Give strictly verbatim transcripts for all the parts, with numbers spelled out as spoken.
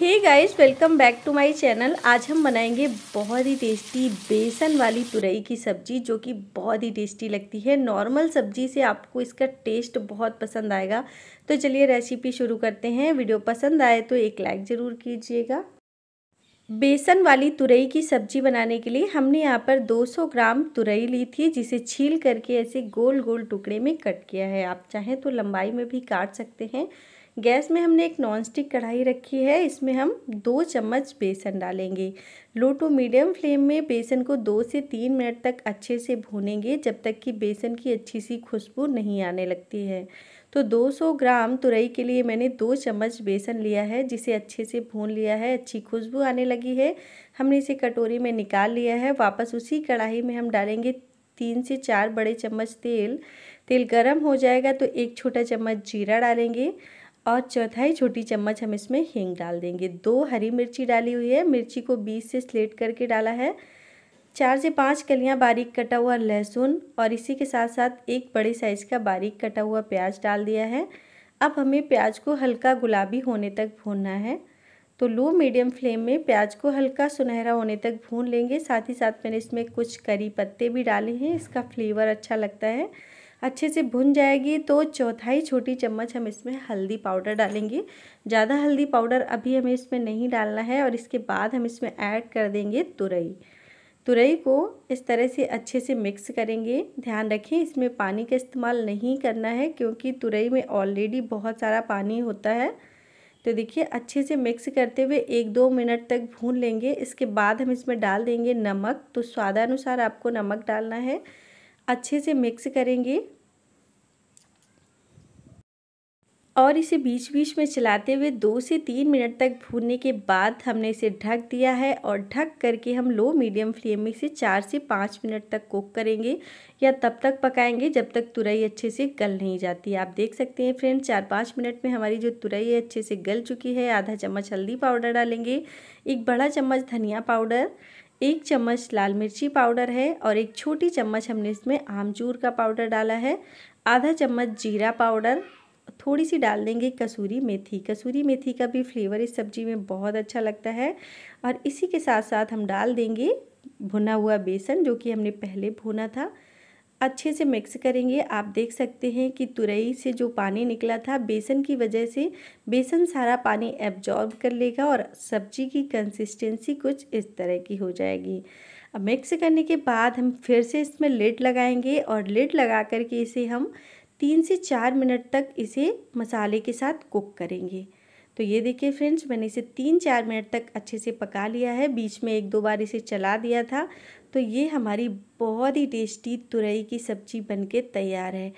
Hey guys, welcome back to my channel. आज हम बनाएंगे बहुत ही टेस्टी बेसन वाली तुरई की सब्ज़ी, जो कि बहुत ही टेस्टी लगती है। नॉर्मल सब्ज़ी से आपको इसका टेस्ट बहुत पसंद आएगा। तो चलिए रेसिपी शुरू करते हैं। वीडियो पसंद आए तो एक लाइक ज़रूर कीजिएगा। बेसन वाली तुरई की सब्ज़ी बनाने के लिए हमने यहाँ पर दो सौ ग्राम तुरई ली थी, जिसे छील करके ऐसे गोल गोल टुकड़े में कट किया है। आप चाहें तो लंबाई में भी काट सकते हैं। गैस में हमने एक नॉनस्टिक कढ़ाई रखी है, इसमें हम दो चम्मच बेसन डालेंगे। लो टू मीडियम फ्लेम में बेसन को दो से तीन मिनट तक अच्छे से भूनेंगे, जब तक कि बेसन की अच्छी सी खुशबू नहीं आने लगती है। तो दो सौ ग्राम तुरई के लिए मैंने दो चम्मच बेसन लिया है, जिसे अच्छे से भून लिया है। अच्छी खुशबू आने लगी है, हमने इसे कटोरी में निकाल लिया है। वापस उसी कढ़ाई में हम डालेंगे तीन से चार बड़े चम्मच तेल। तेल गर्म हो जाएगा तो एक छोटा चम्मच जीरा डालेंगे और चौथाई छोटी चम्मच हम इसमें हींग डाल देंगे। दो हरी मिर्ची डाली हुई है, मिर्ची को बीस से स्लेट करके डाला है। चार से पाँच कलियां बारीक कटा हुआ लहसुन और इसी के साथ साथ एक बड़े साइज़ का बारीक कटा हुआ प्याज डाल दिया है। अब हमें प्याज को हल्का गुलाबी होने तक भूनना है। तो लो मीडियम फ्लेम में प्याज को हल्का सुनहरा होने तक भून लेंगे। साथ ही साथ मैंने इसमें कुछ करी पत्ते भी डाले हैं, इसका फ्लेवर अच्छा लगता है। अच्छे से भुन जाएगी तो चौथाई छोटी चम्मच हम इसमें हल्दी पाउडर डालेंगे। ज़्यादा हल्दी पाउडर अभी हमें इसमें नहीं डालना है। और इसके बाद हम इसमें ऐड कर देंगे तुरई। तुरई को इस तरह से अच्छे से मिक्स करेंगे। ध्यान रखें, इसमें पानी का इस्तेमाल नहीं करना है, क्योंकि तुरई में ऑलरेडी बहुत सारा पानी होता है। तो देखिए, अच्छे से मिक्स करते हुए एक दो मिनट तक भून लेंगे। इसके बाद हम इसमें डाल देंगे नमक। तो स्वादानुसार आपको नमक डालना है। अच्छे से मिक्स करेंगे और इसे बीच बीच में चलाते हुए दो से तीन मिनट तक भूनने के बाद हमने इसे ढक दिया है। और ढक करके हम लो मीडियम फ्लेम में इसे चार से पाँच मिनट तक कुक करेंगे, या तब तक पकाएंगे जब तक तुरई अच्छे से गल नहीं जाती। आप देख सकते हैं फ्रेंड्स, चार पाँच मिनट में हमारी जो तुरई है अच्छे से गल चुकी है। आधा चम्मच हल्दी पाउडर डालेंगे, एक बड़ा चम्मच धनिया पाउडर, एक चम्मच लाल मिर्ची पाउडर है और एक छोटी चम्मच हमने इसमें आमचूर का पाउडर डाला है। आधा चम्मच जीरा पाउडर, थोड़ी सी डाल देंगे कसूरी मेथी। कसूरी मेथी का भी फ्लेवर इस सब्ज़ी में बहुत अच्छा लगता है। और इसी के साथ साथ हम डाल देंगे भुना हुआ बेसन, जो कि हमने पहले भुना था। अच्छे से मिक्स करेंगे। आप देख सकते हैं कि तुरई से जो पानी निकला था, बेसन की वजह से बेसन सारा पानी एब्जॉर्ब कर लेगा और सब्जी की कंसिस्टेंसी कुछ इस तरह की हो जाएगी। अब मिक्स करने के बाद हम फिर से इसमें लिड लगाएंगे और लिड लगा करके इसे हम तीन से चार मिनट तक इसे मसाले के साथ कुक करेंगे। तो ये देखिए फ्रेंड्स, मैंने इसे तीन चार मिनट तक अच्छे से पका लिया है। बीच में एक दो बार इसे चला दिया था। तो ये हमारी बहुत ही टेस्टी तुरई की सब्ज़ी बनके तैयार है।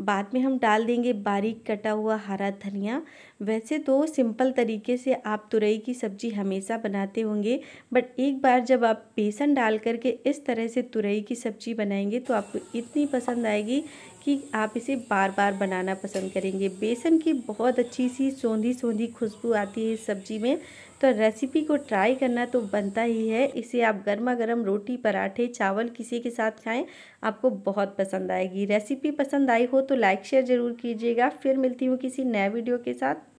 बाद में हम डाल देंगे बारीक कटा हुआ हरा धनिया। वैसे तो सिंपल तरीके से आप तुरई की सब्ज़ी हमेशा बनाते होंगे, बट एक बार जब आप बेसन डाल करके इस तरह से तुरई की सब्ज़ी बनाएंगे तो आपको इतनी पसंद आएगी कि आप इसे बार बार बनाना पसंद करेंगे। बेसन की बहुत अच्छी सी सौंधी सौंधी खुशबू आती है इस सब्ज़ी में। तो रेसिपी को ट्राई करना तो बनता ही है। इसे आप गर्मा गर्म रोटी, पराठे, चावल किसी के साथ खाएं, आपको बहुत पसंद आएगी। रेसिपी पसंद आई हो तो लाइक शेयर ज़रूर कीजिएगा। फिर मिलती हूँ किसी नए वीडियो के साथ।